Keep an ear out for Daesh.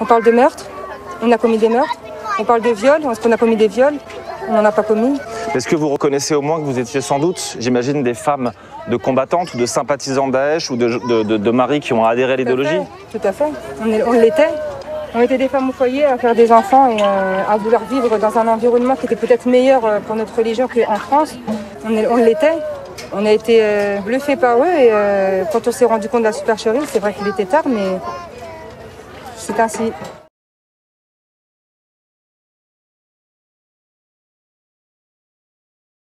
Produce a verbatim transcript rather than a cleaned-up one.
On parle de meurtre, on a commis des meurtres. On parle de viols, est-ce qu'on a commis des viols? On n'en a pas commis. Est-ce que vous reconnaissez au moins que vous étiez sans doute, j'imagine, des femmes de combattantes ou de sympathisants Daesh ou de, de, de, de maris qui ont adhéré à l'idéologie? Tout à fait, on l'était. On était des femmes au foyer à faire des enfants et à vouloir vivre dans un environnement qui était peut-être meilleur pour notre religion qu'en France. On l'était. On a été bluffés par eux et quand on s'est rendu compte de la supercherie, c'est vrai qu'il était tard, mais c'est ainsi.